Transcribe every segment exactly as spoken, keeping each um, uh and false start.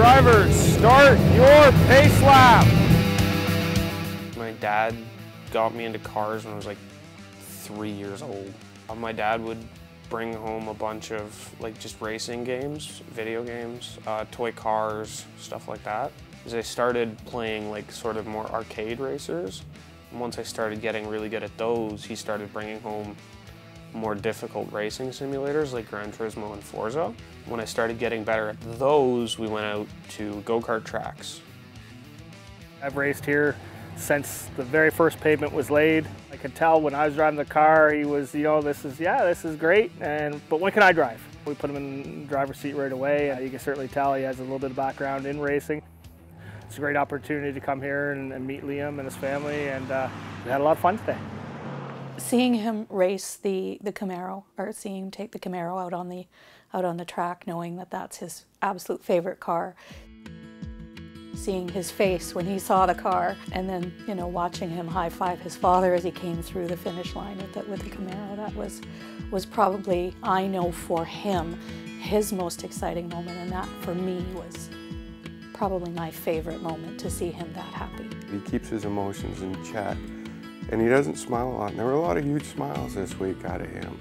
Drivers, start your pace lap. My dad got me into cars when I was like three years old. My dad would bring home a bunch of like just racing games, video games, uh, toy cars, stuff like that. As I started playing like sort of more arcade racers, and once I started getting really good at those, he started bringing home more difficult racing simulators like Gran Turismo and Forza. When I started getting better at those, we went out to go-kart tracks. I've raced here since the very first pavement was laid. I could tell when I was driving the car, he was, you know, this is, yeah, this is great, and but when can I drive? We put him in the driver's seat right away. You can certainly tell he has a little bit of background in racing. It's a great opportunity to come here and, and meet Liam and his family, and uh, we had a lot of fun today. Seeing him race the, the Camaro, or seeing him take the Camaro out on the, out on the track, knowing that that's his absolute favorite car. Seeing his face when he saw the car, and then, you know, watching him high-five his father as he came through the finish line with the, with the Camaro, that was, was probably, I know for him, his most exciting moment, and that for me was probably my favorite moment, to see him that happy. He keeps his emotions in check, and he doesn't smile a lot. And there were a lot of huge smiles this week out of him.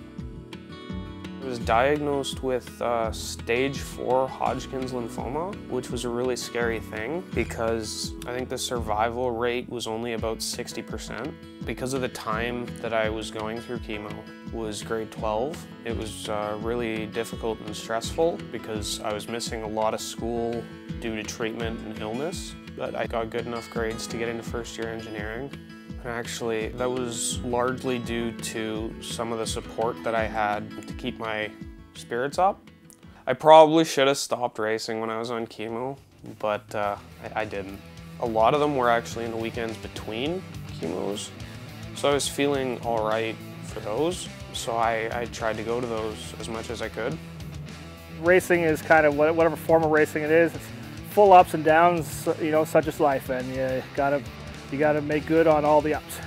I was diagnosed with uh, stage four Hodgkin's lymphoma, which was a really scary thing because I think the survival rate was only about sixty percent. Because of the time that I was going through chemo, was grade twelve. It was uh, really difficult and stressful because I was missing a lot of school due to treatment and illness. But I got good enough grades to get into first year engineering. Actually, that was largely due to some of the support that I had to keep my spirits up. I probably should have stopped racing when I was on chemo, but uh, I, I didn't. A lot of them were actually in the weekends between chemos, so I was feeling all right for those, so I, I tried to go to those as much as I could. Racing is kind of whatever form of racing it is, it's full ups and downs, you know, such is life, and you gotta You got to make good on all the ups.